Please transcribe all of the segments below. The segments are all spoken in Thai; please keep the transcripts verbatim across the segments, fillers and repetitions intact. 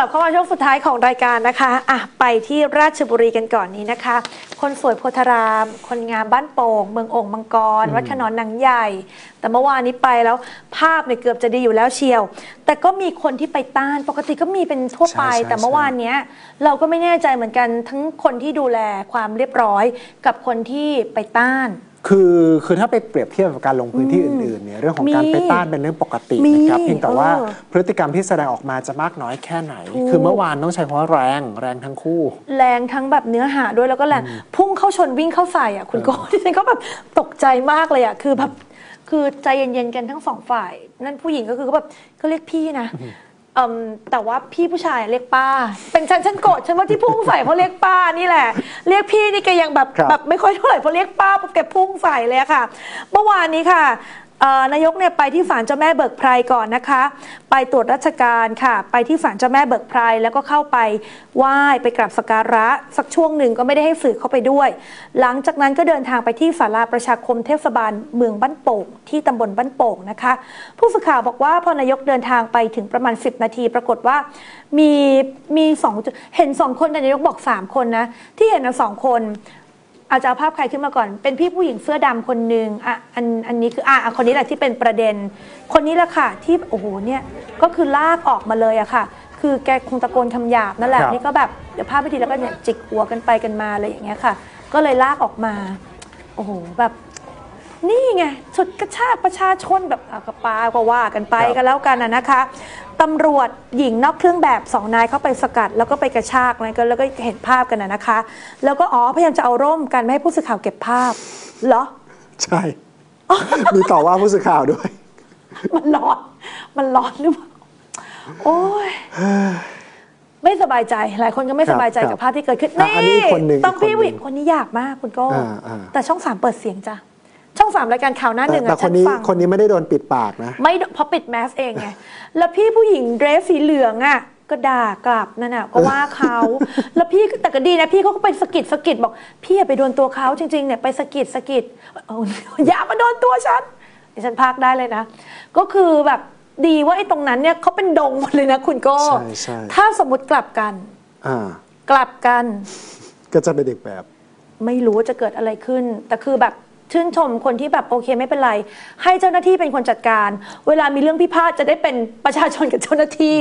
กลับเข้ามาช่วงสุดท้ายของรายการนะคะอ่ะไปที่ราชบุรีกันก่อนนี้นะคะคนสวยโพธารามคนงามบ้านโป่งเมืององค์มังกรวัดขนอนนางใหญ่แต่เมื่อวานนี้ไปแล้วภาพเนี่ยเกือบจะดีอยู่แล้วเชียวแต่ก็มีคนที่ไปต้านปกติก็มีเป็นทั่วไปแต่เมื่อวานเนี้ยเราก็ไม่แน่ใจเหมือนกันทั้งคนที่ดูแลความเรียบร้อยกับคนที่ไปต้านคือคือถ้าไปเปรียบเทียบกับการลงพื้นที่อื่นๆเนี่ยเรื่องของการไปต้านเป็นเรื่องปกตินะครับเพียงแต่ว่าพฤติกรรมที่แสดงออกมาจะมากน้อยแค่ไหนคือเมื่อวานต้องใช้คำว่าแรงแรงทั้งคู่แรงทั้งแบบเนื้อหาด้วยแล้วก็แรงพุ่งเข้าชนวิ่งเข้าใส่อ่ะคุณก็ดิฉันก็แบบตกใจมากเลยอ่ะคือแบบคือใจเย็นๆกันทั้งสองฝ่ายนั่นผู้หญิงก็คือก็แบบก็เรียกพี่นะแต่ว่าพี่ผู้ชายเรียกป้าเป็นฉันฉันโกรธฉันว่าที่พุ่งใส่เพราะเรียกป้านี่แหละเรียกพี่นี่แกยังแบบแบบไม่ค่อยเท่าไหร่เพราะเรียกป้าปุ๊บแกพุ่งใส่เลยค่ะเมื่อวานนี้ค่ะนายกเนี่ยไปที่ศาลเจ้าแม่เบิกไพรก่อนนะคะไปตรวจราชการค่ะไปที่ศาลเจ้าแม่เบิกไพรแล้วก็เข้าไปไหว้ไปกราบสักการะสักช่วงหนึ่งก็ไม่ได้ให้สื่อเข้าไปด้วยหลังจากนั้นก็เดินทางไปที่ศาลาประชาคมเทศบาลเมืองบ้านโป่งที่ตำบลบ้านโป่งนะคะผู้สื่อข่าวบอกว่าพอนายกเดินทางไปถึงประมาณสิบนาทีปรากฏว่ามีมีสองเห็นสองคนแต่นายกบอกสามคนนะที่เห็นนะสองคนอาจจะเอาภาพใครขึ้นมาก่อนเป็นพี่ผู้หญิงเสื้อดำคนหนึ่งอ่ะอันอันนี้คืออ่ะคนนี้แหละที่เป็นประเด็นคนนี้แหละค่ะที่โอ้โหเนี่ยก็คือลากออกมาเลยอะค่ะคือแกคงตะโกนคำหยาบนั่นแหละนี่ก็แบบเดี๋ยวภาพไปทีแล้วก็เนี่ยจิกหัวกันไปกันมาอะไรอย่างเงี้ยค่ะก็เลยลากออกมาโอ้โหแบบนี่ไงฉุดกระชากประชาชนแบบกระปาก็ว่ากันไปกันแล้วกันอะนะคะตำรวจหญิงนอกเครื่องแบบสองนายเข้าไปสกัดแล้วก็ไปกระชากนะก็แล้วก็เห็นภาพกันนะคะแล้วก็อ๋อพยายามจะเอาร่มกันไม่ให้ผู้สื่อข่าวเก็บภาพเหรอใช่มีต่อว่าผู้สื่อข่าวด้วยมันร้อนมันร้อนหรือเปล่าโอ้ยไม่สบายใจหลายคนก็ไม่สบายใจกับภาพที่เกิดขึ้นนี่ต้องพี่ผู้หญิงคนนี้ยากมากคุณโก้แต่ช่องสามเปิดเสียงจ้ะช่องสามรายการข่าวหน้าหนึ่งอะฉันฟังคนนี้ไม่ได้โดนปิดปากนะไม่เพราะปิดแมสเองไงแล้วพี่ผู้หญิงเดรสสีเหลืองอะก็ด่ากลับนั่นอะก็ว่าเขาแล้วพี่แต่ก็ดีนะพี่เขาก็ไปสะกิดสะกิดบอกพี่อย่าไปโดนตัวเขาจริงๆเนี่ยไปสะกิดสะกิดอย่ามาโดนตัวฉันฉันพากได้เลยนะก็คือแบบดีว่าไอ้ตรงนั้นเนี่ยเขาเป็นดงหมดเลยนะคุณโก้ถ้าสมมติกลับกันกลับกันก็จะเป็นเด็กแบบไม่รู้ว่าจะเกิดอะไรขึ้นแต่คือแบบชื่นชมคนที่แบบโอเคไม่เป็นไรให้เจ้าหน้าที่เป็นคนจัดการเวลามีเรื่องพิพาทจะได้เป็นประชาชนกับเจ้าหน้าที่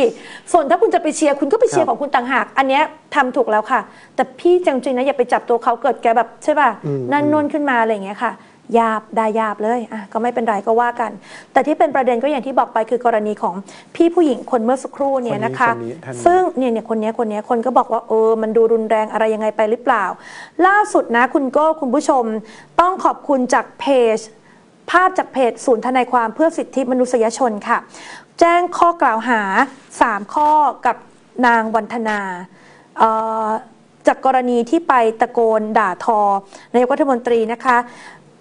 ส่วนถ้าคุณจะไปเชียร์คุณก็ไปเชียร์ของคุณต่างหากอันเนี้ยทำถูกแล้วค่ะแต่พี่จริงๆนะอย่าไปจับตัวเขาเกิดแกแบบใช่ป่ะนั่นนู่นขึ้นมาอะไรอย่างเงี้ยค่ะหยาบด่าหยาบเลยอ่ะก็ไม่เป็นไรก็ว่ากันแต่ที่เป็นประเด็นก็อย่างที่บอกไปคือกรณีของพี่ผู้หญิงคนเมื่อสักครู่เนี่ยนะคะซึ่งเนี่ยเนี่ยคนนี้คนนี้คนก็บอกว่าเออมันดูรุนแรงอะไรยังไงไปหรือเปล่าล่าสุดนะคุณโก้คุณผู้ชมต้องขอบคุณจากเพจภาพจากเพจศูนย์ทนายความเพื่อสิทธิมนุษยชนค่ะแจ้งข้อกล่าวหาสามข้อกับนางวันธนาเอ่อจากกรณีที่ไปตะโกนด่าทอนายกรัฐมนตรีนะคะ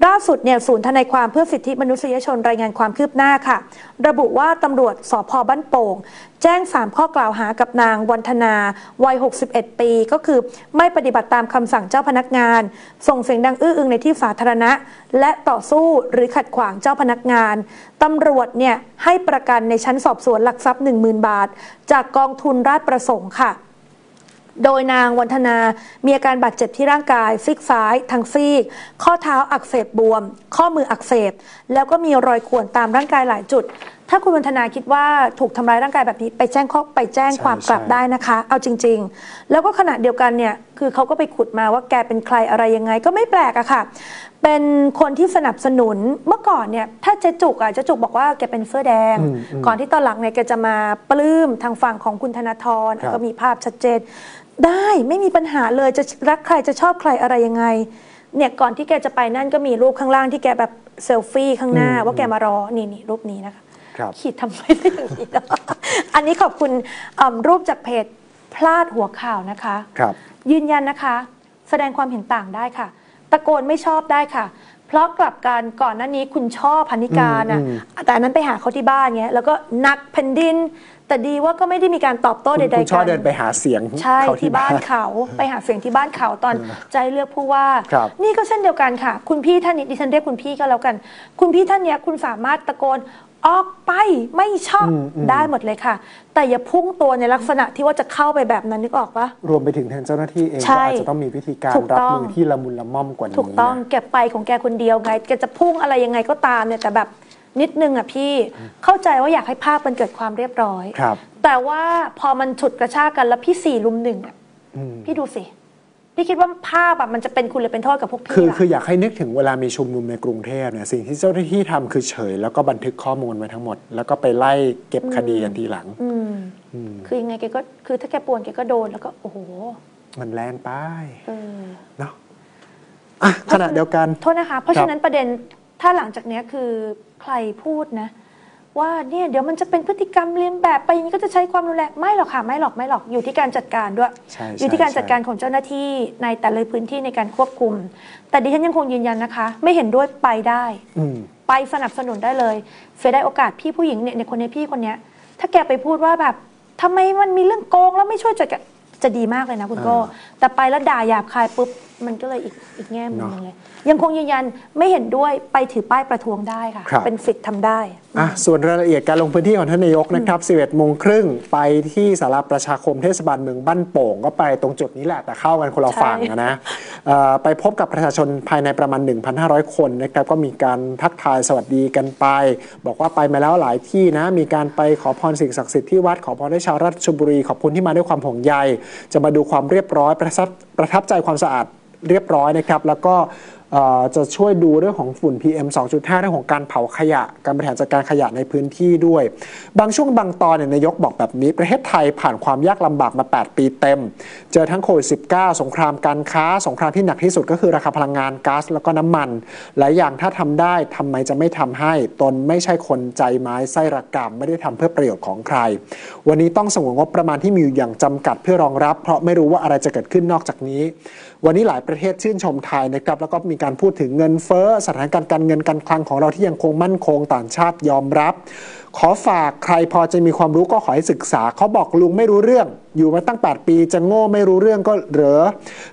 ล่าสุดเนี่ยศูนย์ทนายความเพื่อสิทธิมนุษยชนรายงานความคืบหน้าค่ะระบุว่าตำรวจสภ.บ้านโป่งแจ้งสามข้อกล่าวหากับนางวันธนาวัยหกสิบเอ็ดปีก็คือไม่ปฏิบัติตามคำสั่งเจ้าพนักงานส่งเสียงดังอื้ออึงในที่สาธารณะและต่อสู้หรือขัดขวางเจ้าพนักงานตำรวจเนี่ยให้ประกันในชั้นสอบสวนหลักทรัพย์ หนึ่งหมื่น บาทจากกองทุนราชประสงค์ค่ะโดยนางวันธนามีอาการบาดเจ็บที่ร่างกายซีกซ้ายทั้งซีกข้อเท้าอักเสบบวมข้อมืออักเสบแล้วก็มีรอยข่วนตามร่างกายหลายจุดถ้าคุณวันธนาคิดว่าถูกทำร้ายร่างกายแบบนี้ไปแจ้งข้อไปแจ้งความกลับได้นะคะเอาจริงๆแล้วก็ขณะเดียวกันเนี่ยคือเขาก็ไปขุดมาว่าแกเป็นใครอะไรยังไงก็ไม่แปลกอะค่ะเป็นคนที่สนับสนุนเมื่อก่อนเนี่ยถ้าเจ๊จุกอะเจ๊จุกบอกว่าแกเป็นเสื้อแดงก่อนที่ตอนหลังเนี่ยแกจะมาปลื้มทางฝั่งของคุณธนาธรก็มีภาพชัดเจนได้ไม่มีปัญหาเลยจะรักใครจะชอบใครอะไรยังไงเนี่ยก่อนที่แกจะไปนั่นก็มีรูปข้างล่างที่แกแบบเซลฟี่ข้างหน้าว่าแกมารอนี่นี่รูปนี้นะคะขีดทำไมได้อย่างนี้อันนี้ขอบคุณรูปจากเพจพลาดหัวข่าวนะคะยืนยันนะคะแสดงความเห็นต่างได้ค่ะตะโกนไม่ชอบได้ค่ะเพราะกลับการก่อนหน้านี้คุณชอบพนิการอ่ะแต่อันนั้นไปหาเขาที่บ้านเงี้ยแล้วก็นักแผ่นดินแต่ดีว่าก็ไม่ได้มีการตอบโต้ใดๆกันคุณชอบเดินไปหาเสียงใช่ที่บ้านเขาไปหาเสียงที่บ้านเขาตอนใจเลือกผู้ว่านี่ก็เช่นเดียวกันค่ะคุณพี่ท่านนี้ดิฉันเรียกคุณพี่ก็แล้วกันคุณพี่ท่านเนี้ยคุณสามารถตะโกน ออกไปไม่ชอบได้หมดเลยค่ะแต่อย่าพุ่งตัวในลักษณะที่ว่าจะเข้าไปแบบนั้นนึกออกปะรวมไปถึงทางเจ้าหน้าที่เองก็อาจจะต้องมีวิธีการรับมือที่ละมุนละม่อมกว่านี้ถูกต้องแกไปของแกคนเดียวไงแกจะพุ่งอะไรยังไงก็ตามเนี่ยแต่แบบนิดนึงอ่ะพี่เข้าใจว่าอยากให้ภาพมันเกิดความเรียบร้อยแต่ว่าพอมันฉุดกระชากกันแล้วพี่สี่ลุมหนึ่งอ่ะพี่ดูสิพี่คิดว่าภาพแบบมันจะเป็นคุณหรือเป็นโทษกับพวกพี่คือคืออยากให้นึกถึงเวลามีชุมนุมในกรุงเทพเนี่ยสิ่งที่เจ้าหน้าที่ทำคือเฉยแล้วก็บันทึกข้อมูลไว้ทั้งหมดแล้วก็ไปไล่เก็บคดีกันทีหลังคือยังไงแกก็คือถ้าแกป่วนแกก็โดนแล้วก็โอ้โหมันแรงไปเนาะอ่ะขณะเดียวกันโทษนะคะเพราะฉะนั้นประเด็นถ้าหลังจากนี้คือใครพูดนะว่าเนี่ยเดี๋ยวมันจะเป็นพฤติกรรมเลียนแบบไปนี้ก็จะใช้ความรุนแรงไม่หรอกค่ะไม่หรอกไม่หรอกอยู่ที่การจัดการด้วยอยู่ที่การจัดการของเจ้าหน้าที่ในแต่ละพื้นที่ในการควบคุมแต่ดิฉันยังคงยืนยันนะคะไม่เห็นด้วยไปได้ไปสนับสนุนได้เลยเสียดายโอกาสพี่ผู้หญิงเนี่ยในคนในพี่คนเนี้ยถ้าแกไปพูดว่าแบบทำไมมันมีเรื่องโกงแล้วไม่ช่วยจัดการจะดีมากเลยนะคุณโก้แต่ไปแล้วด่าหยาบคายปุ๊บมันก็เลยอีกอีกแง่มุมนึงเลยยังคงยืนยันไม่เห็นด้วยไปถือป้ายประท้วงได้ค่ะเป็นสิทธิ์ทำได้อ่ะส่วนรายละเอียดการลงพื้นที่ของท่านนายกนะครับ สิบเอ็ดโมงครึ่งไปที่ศาลาประชาคมเทศบาลเมืองบ้านโป่งก็ไปตรงจุดนี้แหละแต่เข้ากันคนละฝั่งนะไปพบกับประชาชนภายในประมาณ หนึ่งพันห้าร้อย คนนะครับก็มีการทักทายสวัสดีกันไปบอกว่าไปมาแล้วหลายที่นะมีการไปขอพรสิ่งศักดิ์สิทธิ์ที่วัดขอพรให้ชาวราชบุรีขอบคุณที่มาด้วยความห่วงใยจะมาดูความเรียบร้อยประทับประทับใจความสะอาดเรียบร้อยนะครับแล้วก็จะช่วยดูเรื่องของฝุ่น พีเอ็ม สองจุดห้า เรื่องของการเผาขยะการบริหารจัดการขยะในพื้นที่ด้วยบางช่วงบางตอนนายกบอกแบบนี้ประเทศไทยผ่านความยากลำบากมาแปดปีเต็มเจอทั้งโควิดสิบเก้า สงครามการค้าสงครามที่หนักที่สุดก็คือราคาพลังงานก๊าซแล้วก็น้ำมันหลายอย่างถ้าทำได้ทำไมจะไม่ทำให้ตนไม่ใช่คนใจไม้ไส้ระกำไม่ได้ทำเพื่อประโยชน์ของใครวันนี้ต้องสงวนงบประมาณที่มีอยู่อย่างจำกัดเพื่อรองรับเพราะไม่รู้ว่าอะไรจะเกิดขึ้นนอกจากนี้วันนี้หลายประเทศชื่นชมไทยนะครับแล้วก็มีการพูดถึงเงินเฟ้อสถานการณ์การเงินการคลังของเราที่ยังคงมั่นคงต่างชาติยอมรับขอฝากใครพอจะมีความรู้ก็ขอให้ศึกษาเขาบอกลุงไม่รู้เรื่องอยู่มาตั้งแปดปีจะโง่ไม่รู้เรื่องก็เหรอ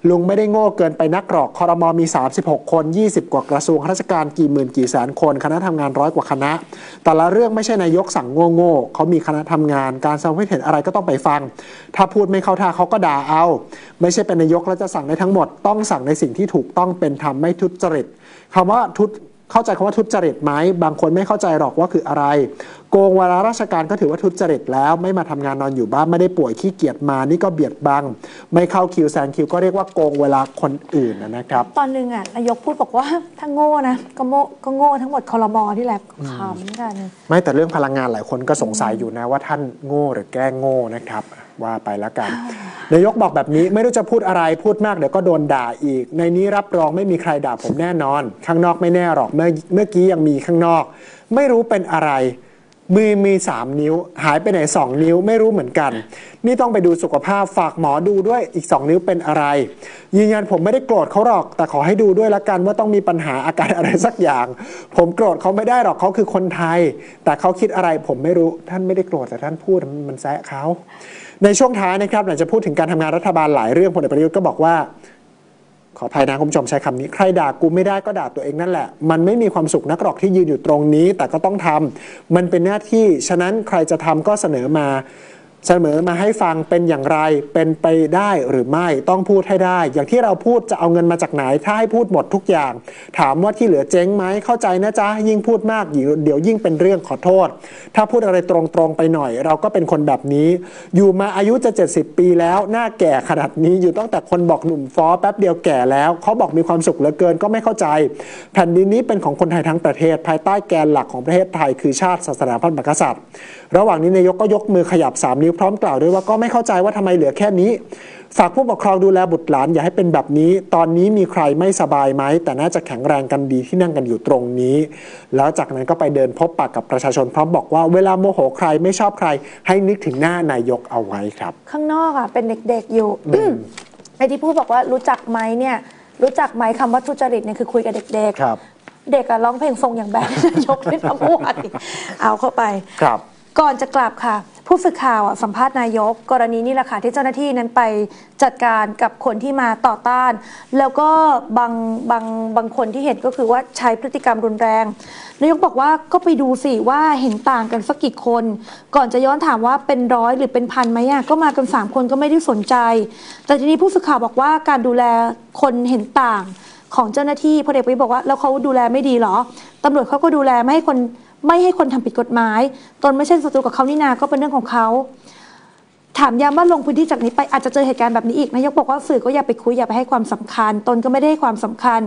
ลุงไม่ได้โง่เกินไปนักหรอกครม.มีสามสิบหกคนยี่สิบกว่ากระทรวงข้าราชการกี่หมื่นกี่แสนคนคณะทำงานร้อยกว่าคณะแต่ละเรื่องไม่ใช่นายกสั่งโง่ๆเขามีคณะทำงานการสร้างความเห็นอะไรก็ต้องไปฟังถ้าพูดไม่เข้าท่าเขาก็ด่าเอาไม่ใช่เป็นนายกแล้วจะสั่งได้ทั้งหมดต้องสั่งในสิ่งที่ถูกต้องเป็นธรรมไม่ทุจริตคำว่าทุจเข้าใจคำว่าทุจริตไหมบางคนไม่เข้าใจหรอกว่าคืออะไรโกงเวลาราชการก็ถือว่าทุจริตแล้วไม่มาทำงานนอนอยู่บ้านไม่ได้ป่วยขี้เกียจมานี่ก็เบียดบังไม่เข้าคิวแซงคิวก็เรียกว่าโกงเวลาคนอื่นนะครับตอนนึงอ่ะนายกพูดบอกว่าถ้าโง่นะก็โง่ก็โง่ทั้งหมดครม.ที่แหละขำกันไม่แต่เรื่องพลังงานหลายคนก็สงสัยอยู่นะว่าท่านโง่หรือแกล้งโง่นะครับว่าไปแล้วกันนายกบอกแบบนี้ไม่รู้จะพูดอะไรพูดมากเดี๋ยวก็โดนด่าอีกในนี้รับรองไม่มีใครด่าผมแน่นอนข้างนอกไม่แน่หรอกเมื่อเมื่อกี้ยังมีข้างนอกไม่รู้เป็นอะไรมือมีสามนิ้วหายไปไหนสองนิ้วไม่รู้เหมือนกันนี่ต้องไปดูสุขภาพฝากหมอดูด้วยอีกสองนิ้วเป็นอะไรยืนยันผมไม่ได้โกรธเขาหรอกแต่ขอให้ดูด้วยละกันว่าต้องมีปัญหาอาการอะไรสักอย่างผมโกรธเขาไม่ได้หรอกเขาคือคนไทยแต่เขาคิดอะไรผมไม่รู้ท่านไม่ได้โกรธแต่ท่านพูดมันแซะเขาในช่วงท้ายนะครับหลังจะพูดถึงการทำงานรัฐบาลหลายเรื่องพลเอกประยุทธ์ก็บอกว่าขออภัยนะคุณผู้ชมใช้คำนี้ใครด่ากูไม่ได้ก็ด่าตัวเองนั่นแหละมันไม่มีความสุขนักหรอกที่ยืนอยู่ตรงนี้แต่ก็ต้องทำมันเป็นหน้าที่ฉะนั้นใครจะทำก็เสนอมาเสนอมาให้ฟังเป็นอย่างไรเป็นไปได้หรือไม่ต้องพูดให้ได้อย่างที่เราพูดจะเอาเงินมาจากไหนถ้าให้พูดหมดทุกอย่างถามว่าที่เหลือเจ๊งไหมเข้าใจนะจ๊ะยิ่งพูดมากเดี๋ยวยิ่งเป็นเรื่องขอโทษถ้าพูดอะไรตรงๆไปหน่อยเราก็เป็นคนแบบนี้อยู่มาอายุจะเจ็ดสิบปีแล้วหน้าแก่ขนาดนี้อยู่ตั้งแต่คนบอกหนุ่มฟ้อแป๊บเดียวแก่แล้วเขาบอกมีความสุขเหลือเกินก็ไม่เข้าใจแผ่นดินนี้เป็นของคนไทยทั้งประเทศภายใต้แกนหลักของประเทศไทยคือชาติศาสนาพระมหากษัตริย์ระหว่างนี้นายกก็ยกมือขยับสามนิ้วพร้อมกล่าวด้วยว่าก็ไม่เข้าใจว่าทำไมเหลือแค่นี้ฝากผู้ปกครองดูแลบุตรหลานอย่าให้เป็นแบบนี้ตอนนี้มีใครไม่สบายไหมแต่น่าจะแข็งแรงกันดีที่นั่งกันอยู่ตรงนี้แล้วจากนั้นก็ไปเดินพบปะกับประชาชนพร้อมบอกว่าเวลาโมโหใครไม่ชอบใครให้นึกถึงหน้านายกเอาไว้ครับข้างนอกอ่ะเป็นเด็กๆอยู่ไอ้ที่พูดบอกว่ารู้จักไหมเนี่ยรู้จักไหมคำว่าทุจริตเนี่ยคือคุยกับเด็กๆเด็กอ่ะร้องเพลงทรงอย่างแบบนายกเป็นตำรวจเอาเข้าไปก่อนจะกลับค่ะ ผู้สื่อข่าวสัมภาษณ์นายกกรณีนี่แหละค่ะที่เจ้าหน้าที่นั้นไปจัดการกับคนที่มาต่อต้านแล้วก็บางบางบางคนที่เห็นก็คือว่าใช้พฤติกรรมรุนแรงนายกบอกว่าก็ไปดูสิว่าเห็นต่างกันสักกี่คนก่อนจะย้อนถามว่าเป็นร้อยหรือเป็นพันไหมอ่ะก็มากันสามคนก็ไม่ได้สนใจแต่ทีนี้ผู้สื่อข่าวบอกว่าการดูแลคนเห็นต่างของเจ้าหน้าที่พลเอกประวิตรบอกว่าแล้วเขาดูแลไม่ดีหรอตำรวจเขาก็ดูแลไม่ให้คนไม่ให้คนทำผิดกฎหมายตนไม่ใช่ศัตรูกับเขานี่นาก็เป็นเรื่องของเขาถามย้ำว่าลงพื้นที่จากนี้ไปอาจจะเจอเหตุการณ์แบบนี้อีกนายกบอกว่าสื่อก็อย่าไปคุยอย่าไปให้ความสำคัญตนก็ไม่ได้ให้ความสำคัญ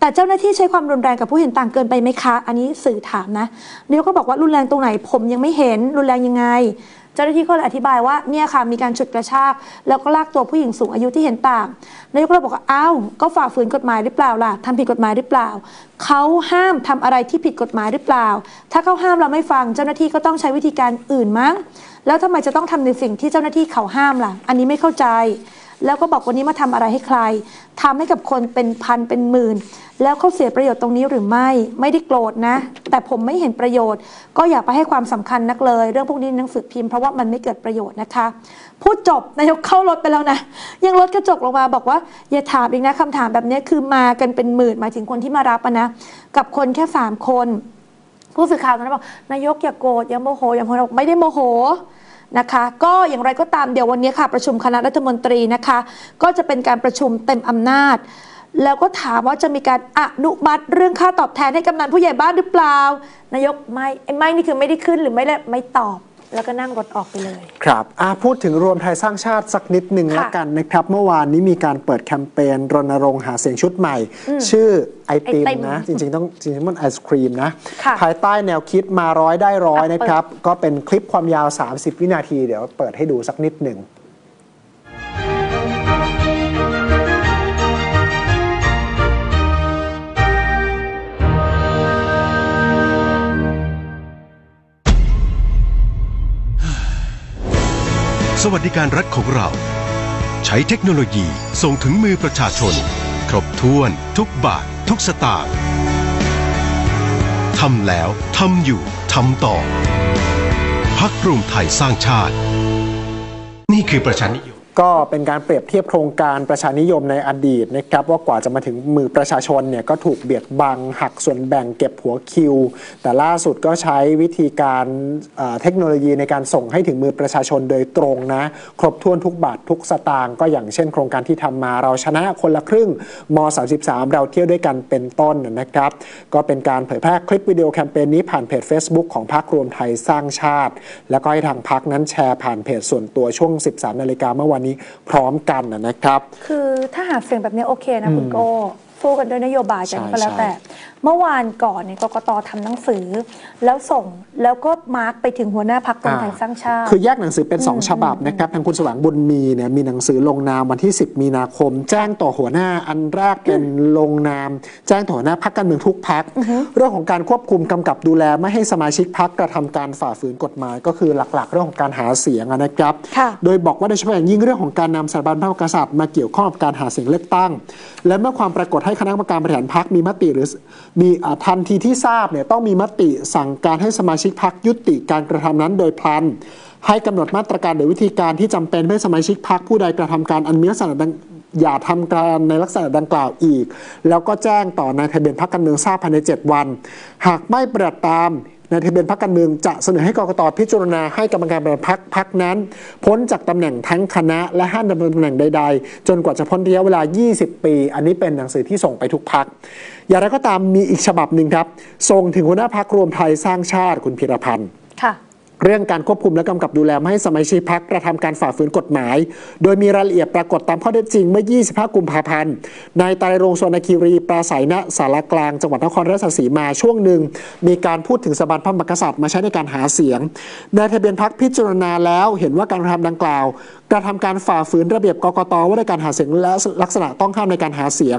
แต่เจ้าหน้าที่ใช้ความรุนแรงกับผู้เห็นต่างเกินไปไหมคะอันนี้สื่อถามนะนายกก็บอกว่ารุนแรงตรงไหนผมยังไม่เห็นรุนแรงยังไงเจ้าหน้าที่ก็เลยอธิบายว่าเนี่ยค่ะมีการฉุดกระชากแล้วก็ลากตัวผู้หญิงสูงอายุที่เห็นต่างนายกเราบอกว่าอ้าวก็ฝ่าฝืนกฎหมายหรือเปล่าล่ะทำผิดกฎหมายหรือเปล่าเขาห้ามทำอะไรที่ผิดกฎหมายหรือเปล่าถ้าเขาห้ามเราไม่ฟังเจ้าหน้าที่ก็ต้องใช้วิธีการอื่นมั้งแล้วทำไมจะต้องทำในสิ่งที่เจ้าหน้าที่เขาห้ามล่ะอันนี้ไม่เข้าใจแล้วก็บอกวันนี้มาทำอะไรให้ใครทำให้กับคนเป็นพันเป็นหมื่นแล้วเขาเสียประโยชน์ตรงนี้หรือไม่ไม่ได้โกรธนะแต่ผมไม่เห็นประโยชน์ก็อย่าไปให้ความสำคัญนักเลยเรื่องพวกนี้หนังสือพิมพ์เพราะว่ามันไม่เกิดประโยชน์นะคะพูดจบนายกเข้ารถไปแล้วนะยังรถกระจกลงมาบอกว่าอย่าถามอีกนะคำถามแบบนี้คือมากันเป็นหมื่นหมายถึงคนที่มารับนะกับคนแค่สามคนผู้สื่อข่าวนั้นบอกนายกอย่าโกรธอย่าโมโหอย่าพนักไม่ได้โมโหนะคะก็อย่างไรก็ตามเดี๋ยววันนี้ค่ะประชุมคณะรัฐมนตรีนะคะก็จะเป็นการประชุมเต็มอำนาจแล้วก็ถามว่าจะมีการอนุมัติเรื่องค่าตอบแทนให้กำนันผู้ใหญ่บ้านหรือเปล่านายกไม่ไม่นี่คือไม่ได้ขึ้นหรือไม่ได้ไม่ตอบแล้วก็นั่งรถออกไปเลยครับพูดถึงรวมไทยสร้างชาติสักนิดหนึ่งแล้วกันนะครับเมื่อวานนี้มีการเปิดแคมเปญรณรงค์หาเสียงชุดใหม่ชื่อไอติมนะจริงๆต้องจริงๆมันไอศครีมนะภายใต้แนวคิดมาร้อยได้ร้อยนะครับก็เป็นคลิปความยาวสามสิบวินาทีเดี๋ยวเปิดให้ดูสักนิดหนึ่งสวัสดิการรัฐของเราใช้เทคโนโลยีส่งถึงมือประชาชนครบถ้วนทุกบาททุกสตางค์ทำแล้วทำอยู่ทำต่อพรรครวมไทยสร้างชาตินี่คือประชานิยมก็เป็นการเปรียบเทียบโครงการประชานิยมในอดีตนะครับว่ากว่าจะมาถึงมือประชาชนเนี่ยก็ถูกเบียดบังหักส่วนแบ่งเก็บหัวคิวแต่ล่าสุดก็ใช้วิธีการเทคโนโลยีในการส่งให้ถึงมือประชาชนโดยตรงนะครบถ้วนทุกบาททุกสตางค์ก็อย่างเช่นโครงการที่ทำมาเราชนะคนละครึ่งมอสามสิบสามเราเที่ยวด้วยกันเป็นต้นนะครับก็เป็นการเผยแพร่คลิปวิดีโอแคมเปญนี้ผ่านเพจ Facebook ของพรรครวมไทยสร้างชาติแล้วก็ให้ทางพรรคนั้นแชร์ผ่านเพจส่วนตัวช่วง สิบสาม นาฬิกาเมื่อวันพร้อมกันนะครับคือถ้าหาเสียงแบบนี้โอเคนะคุณโก้สู้กันด้วยนโยบายกันก็แล้วแต่เมื่อวานก่อนเนี่ยกกต.ทำหนังสือแล้วส่งแล้วก็มาร์กไปถึงหัวหน้าพรรครวมไทยสร้างชาติคือแยกหนังสือเป็นสองฉบับนะครับทางคุณสว่างบุญมีเนี่ยมีหนังสือลงนามวันที่สิบมีนาคมแจ้งต่อหัวหน้าอันแรกเป็นลงนามแจ้งต่อหัวหน้าพรรคการเมืองทุกพรรคเรื่องของการควบคุมกำกับดูแลไม่ให้สมาชิกพรรคกระทำการฝ่าฝืนกฎหมายก็คือหลักๆเรื่องของการหาเสียงนะครับโดยบอกว่าโดยเฉพาะอย่างยิ่งเรื่องของการนำสถาบันพระมหากษัตริย์มาเกี่ยวข้องกับการหาเสียงเลือกตั้งและเมื่อความปรากฏให้คณะกรรมการบริหารพรรคมีมติหรือมีทันทีที่ทราบเนี่ยต้องมีมติสั่งการให้สมาชิกพรรคยุติการกระทำนั้นโดยพลันให้กำหนดมาตรการหรือวิธีการที่จำเป็นให้สมาชิกพรรคผู้ใดกระทำการอันมีลักษณะดังอย่าทำการในลักษณะดังกล่าวอีกแล้วก็แจ้งต่อนายทะเบียนพรรคการเมืองทราบภายในเจ็ดวันหากไม่ปฏิบัติตามนายทะเบียนพรรคการเมืองจะเสนอให้กกต.พิจารณาให้กรรมการบริหารพรรคพรรคนั้นพ้นจากตำแหน่งทั้งคณะและห้ามดำรงตำแหน่งใดๆจนกว่าจะพ้นระยะเวลายี่สิบปีอันนี้เป็นหนังสือที่ส่งไปทุกพรรคอย่างไรก็ตามมีอีกฉบับหนึ่งครับส่งถึงหัวหน้าพรรครวมไทยสร้างชาติคุณพีรพันธ์เรื่องการควบคุมและกำกับดูแลไม่ให้สมาชิกพรรคกระทำการฝ่าฝืนกฎหมายโดยมีรายละเอียดปรากฏตามข้อเท็จจริงเมื่อยี่สิบห้ากุมภาพันธ์นายไตรรงค์ สวนคีรีปราศัยณศาลากลางจังหวัดนครราชสีมาช่วงหนึ่งมีการพูดถึงสถาบันพระมหากษัตริย์มาใช้ในการหาเสียงนายทะเบียนพรรคพิจารณาแล้วเห็นว่าการกระทำดังกล่าวกระทำการฝ่าฝืนระเบียบกกต.ว่าด้วยการหาเสียงและลักษณะต้องห้ามในการหาเสียง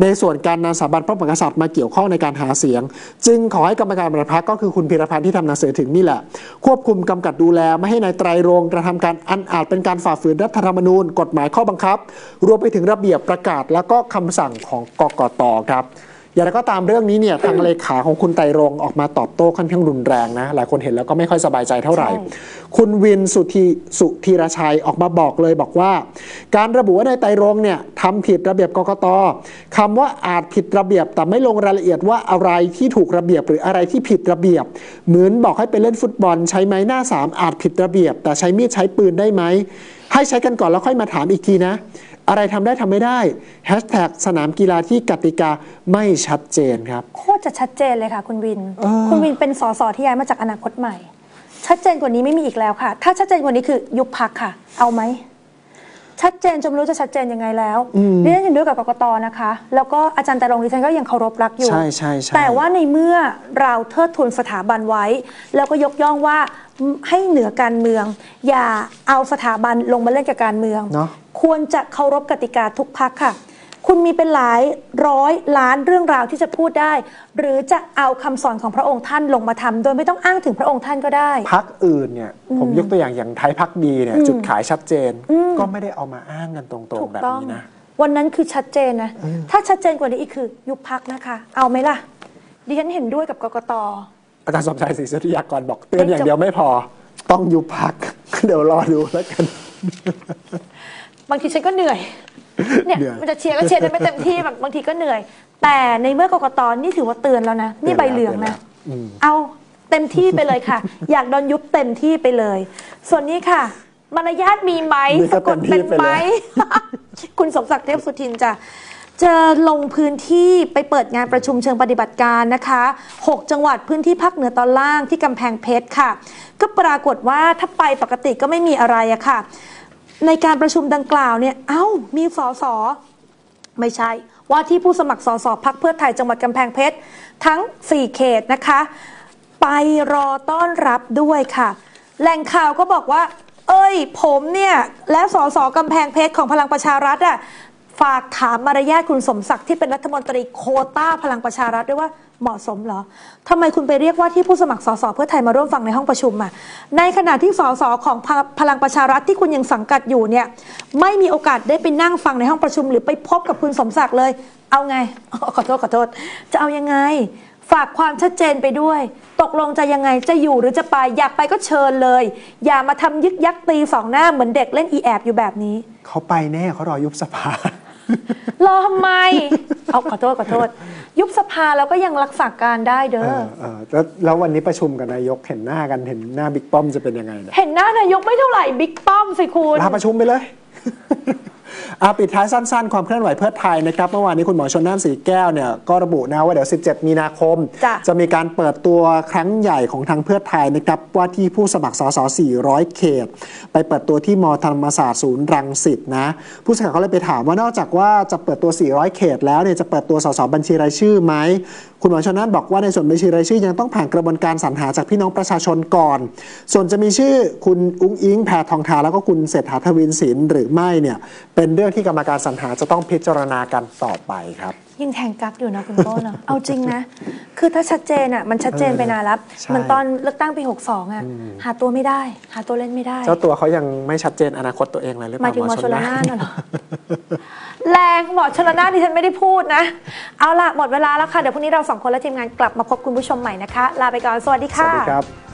ในส่วนการนำสถาบันพระมหากษัตริย์มาเกี่ยวข้องในการหาเสียงจึงขอให้กรรมการบริหารพรรคก็คือคุณพีรพันธ์ที่ทำหนังสือถึงนี่แหละควบคุมกำกับดูแลไม่ให้นายไตรรงค์กระทำการอันอาจเป็นการฝ่าฝืนรัฐธรรมนูญกฎหมายข้อบังคับรวมไปถึงระเบียบประกาศและก็คำสั่งของกกต.ครับ อย่างไรก็ตามเรื่องนี้เนี่ยทางเลขาของคุณไตรรงค์ออกมาตอบโต้ค่อนข้างรุนแรงนะหลายคนเห็นแล้วก็ไม่ค่อยสบายใจเท่าไหร่คุณวินสุธีสุธีรชัยออกมาบอกเลยบอกว่าการระบุว่านายไตรรงค์เนี่ยทำผิดระเบียบกกต.คำว่าอาจผิดระเบียบแต่ไม่ลงรายละเอียดว่าอะไรที่ถูกระเบียบหรืออะไรที่ผิดระเบียบเหมือนบอกให้ไปเล่นฟุตบอลใช้ไม้หน้าสามอาจผิดระเบียบแต่ใช้มีดใช้ปืนได้ไหมให้ใช้กันก่อนแล้วค่อยมาถามอีกทีนะอะไรทำได้ทำไม่ได้แฮชแท็กสนามกีฬาที่กติกาไม่ชัดเจนครับโคตรจะชัดเจนเลยค่ะคุณวินคุณวินเป็นสสที่ย้ายมาจากอนาคตใหม่ชัดเจนกว่านี้ไม่มีอีกแล้วค่ะถ้าชัดเจนกว่านี้คือยุบพรรคค่ะเอาไหมชัดเจนจนไม่รู้จะชัดเจนยังไงแล้วดิฉันเห็นด้วยกับกกต.นะคะแล้วก็อาจารย์ไตรรงค์ดิฉันก็ยังเคารพรักอยู่ใช่ใช่ใช่แต่ว่าในเมื่อเราเทิดทูนสถาบันไว้แล้วก็ยกย่องว่าให้เหนือการเมืองอย่าเอาสถาบันลงมาเล่นกับการเมืองเนาะควรจะเคารพกติกาทุกพรรคค่ะคุณมีเป็นหลายร้อยล้านเรื่องราวที่จะพูดได้หรือจะเอาคำสอนของพระองค์ท่านลงมาทำโดยไม่ต้องอ้างถึงพระองค์ท่านก็ได้พรรคอื่นเนี่ยผมยกตัวอย่างอย่างไทยพรรคดีเนี่ยจุดขายชัดเจนก็ไม่ได้เอามาอ้างกันตรงๆแบบนี้นะวันนั้นคือชัดเจนนะถ้าชัดเจนกว่านี้อีกคือยุบพรรคนะคะเอาไหมล่ะดิฉันเห็นด้วยกับกกต.อาจารย์สมชายศรีสุริยากรบอกเตือนอย่างเดียวไม่พอต้องยุบพรรคเดี๋ยวรอดูแล้วกันบางทีฉันก็เหนื่อยเนี่ยมันจะเชียร์ก็เชียร์ได้ไม่เต็มที่แบบบางทีก็เหนื่อยแต่ในเมื่อกกต.นี่ถือว่าเตือนแล้วนะนี่ใบเหลืองนะเอาเต็มที่ไปเลยค่ะอยากโดนยุบเต็มที่ไปเลยส่วนนี้ค่ะมารยาทมีไหมสะกดเป็นไหมคุณสมศักดิ์เทพสุทินจะจะลงพื้นที่ไปเปิดงานประชุมเชิงปฏิบัติการนะคะหกจังหวัดพื้นที่ภาคเหนือตอนล่างที่กำแพงเพชรค่ะก็ปรากฏว่าถ้าไปปกติก็ไม่มีอะไรอะค่ะในการประชุมดังกล่าวเนี่ยเอ้ามีสสไม่ใช่ว่าที่ผู้สมัครสสพรรคเพื่อไทยจังหวัดกำแพงเพชรทั้งสี่เขตนะคะไปรอต้อนรับด้วยค่ะแหล่งข่าวก็บอกว่าเอ้ยผมเนี่ยและสสกำแพงเพชรของพลังประชารัฐอะฝากถามมารยาทคุณสมศักดิ์ที่เป็นรัฐมนตรีโควต้าพลังประชารัฐด้วยว่าเหมาะสมเหรอทำไมคุณไปเรียกว่าที่ผู้สมัครสสเพื่อไทยมาร่วมฟังในห้องประชุมอ่ะในขณะที่สสของพลังประชารัฐที่คุณยังสังกัดอยู่เนี่ยไม่มีโอกาสได้ไปนั่งฟังในห้องประชุมหรือไปพบกับคุณสมศักดิ์เลยเอาไงขอโทษขอโทษจะเอายังไงฝากความชัดเจนไปด้วยตกลงจะยังไงจะอยู่หรือจะไปอยากไปก็เชิญเลยอย่ามาทำยึกยักตีสองหน้าเหมือนเด็กเล่นอีแอบอยู่แบบนี้เขาไปแน่เขารอยุบสภารอทำไมเอาขอโทษขอโทษยุบสภาแล้วก็ยังรักษาการได้เด้อแล้วแล้ววันนี้ประชุมกับนายกเห็นหน้ากันเห็นหน้าบิ๊กป้อมจะเป็นยังไงเห็นหน้านายกไม่เท่าไหร่บิ๊กป้อมสิคุณลาประชุมไปเลยอาปิดท้ายสั้นๆความเคลื่อนไหวเพื่อไทยนะครับเมื่อวานนี้คุณหมอชลน่านสีแก้วเนี่ยก็ระบุนะว่าเดี๋ยวสิบเจ็ดมีนาคม จะ จะมีการเปิดตัวครั้งใหญ่ของทางเพื่อไทยนะครับว่าที่ผู้สมัครสสสี่ร้อยเขตไปเปิดตัวที่มอธรรมศาสตร์ศูนย์รังสิตนะผู้สื่อข่าวเขาเลยไปถามว่านอกจากว่าจะเปิดตัวสี่ร้อยเขตแล้วเนี่ยจะเปิดตัวสสบัญชีรายชื่อไหมคุณหมอชลน่านบอกว่าในส่วนบัญชีรายชื่อยังต้องผ่านกระบวนการสรรหาจากพี่น้องประชาชนก่อนส่วนจะมีชื่อคุณอุ้งอิงแพทองธารแล้วก็คุณเศรษฐาทวีสินหรือไม่เนี่ยเป็นเรื่องที่กรรมการสรรหาจะต้องพิจารณากันต่อไปครับยิ่งแทงกั๊กอยู่นะคุณโต้เนาะเอาจริงนะคือถ้าชัดเจนอ่ะมันชัดเจนไปนานแล้วเหมือนตอนเลือกตั้งปีหกสองอ่ะหาตัวไม่ได้หาตัวเล่นไม่ได้เจ้าตัวเขายังไม่ชัดเจนอนาคตตัวเองเลยหรือเปล่าหมอชลน่านเหรอแรงหมอชลน่านดิฉันไม่ได้พูดนะเอาล่ะหมดเวลาแล้วค่ะเดี๋ยวพรุ่งนี้เราสองคนและทีมงานกลับมาพบคุณผู้ชมใหม่นะคะลาไปก่อนสวัสดีค่ะสวัสดีครับ